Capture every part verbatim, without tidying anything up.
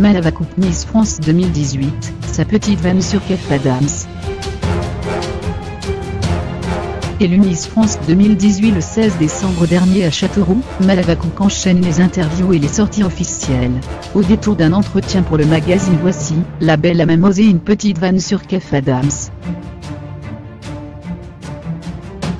Maëva Coucke Miss France deux mille dix-huit, sa petite vanne sur Kev Adams. Élue Miss France deux mille dix-huit le seize décembre dernier à Châteauroux, Maëva Coucke enchaîne les interviews et les sorties officielles. Au détour d'un entretien pour le magazine Voici, la belle a même osé une petite vanne sur Kev Adams.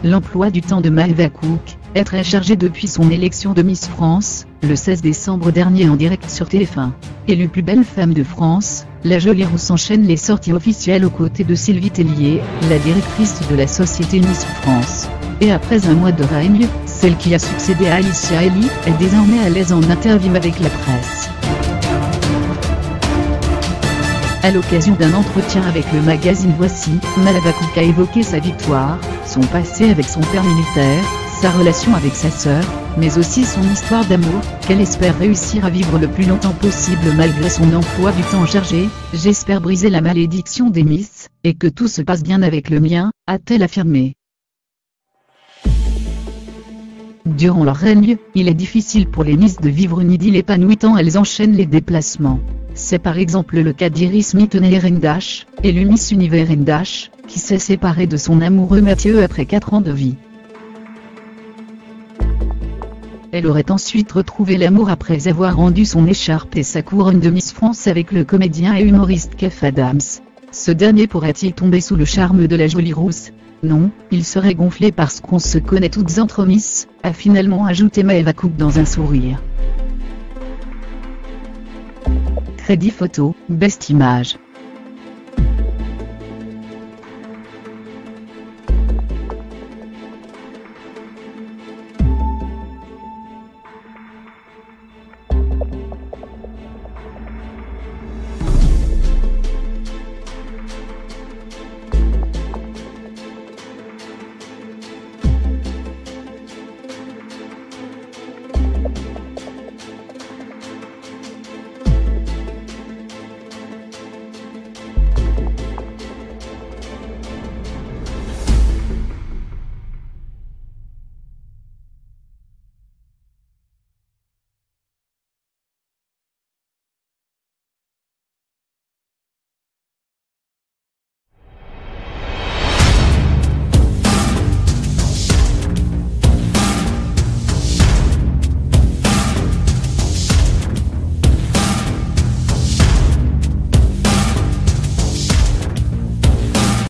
L'emploi du temps de Maëva Coucke est très chargé depuis son élection de Miss France, le seize décembre dernier en direct sur T F un. Élue plus belle femme de France, la jolie rousse enchaîne les sorties officielles aux côtés de Sylvie Tellier, la directrice de la société Miss France. Et après un mois de règne, celle qui a succédé à Alicia Aubry est désormais à l'aise en interview avec la presse. À l'occasion d'un entretien avec le magazine Voici, Maëva Coucke a évoqué sa victoire, son passé avec son père militaire, sa relation avec sa sœur, mais aussi son histoire d'amour, qu'elle espère réussir à vivre le plus longtemps possible malgré son emploi du temps chargé. « J'espère briser la malédiction des Miss, et que tout se passe bien avec le mien », a-t-elle affirmé. Durant leur règne, il est difficile pour les Miss de vivre une idylle épanouie tant elles enchaînent les déplacements. C'est par exemple le cas d'Iris Mittener-Rendash, élue Miss Univers Rendash, qui s'est séparée de son amoureux Mathieu après quatre ans de vie. Elle aurait ensuite retrouvé l'amour après avoir rendu son écharpe et sa couronne de Miss France avec le comédien et humoriste Kev Adams. Ce dernier pourrait-il tomber sous le charme de la jolie rousse? Non, il serait gonflé parce qu'on se connaît toutes entre Miss, a finalement ajouté Maëva Coucke dans un sourire. Crédit photo, Best Image.